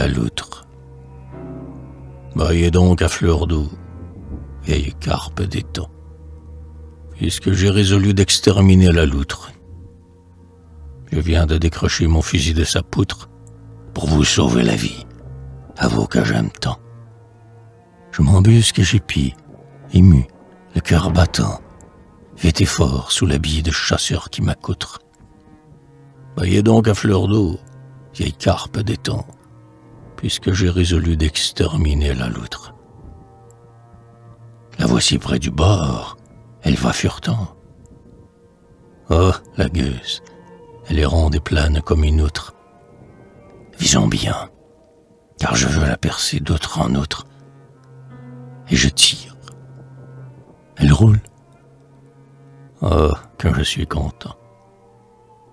la loutre. Baillez donc à fleur d'eau, vieille carpe d'étang, puisque j'ai résolu d'exterminer la loutre. Je viens de décrocher mon fusil de sa poutre pour vous sauver la vie, à vos que j'aime tant. Je m'embusque et j'épie, ému, le cœur battant, vêté fort sous l'habit de chasseur qui m'accoutre. Baillez donc à fleur d'eau, vieille carpe d'étang, puisque j'ai résolu d'exterminer la loutre. La voici près du bord, elle va furetant. Oh, la gueuse, elle est ronde et plane comme une outre. Visons bien, car je veux la percer d'autre en outre. Et je tire. Elle roule. Oh, que je suis content.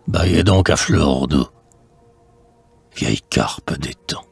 Baillez donc à fleur d'eau, vieille carpe d'étang.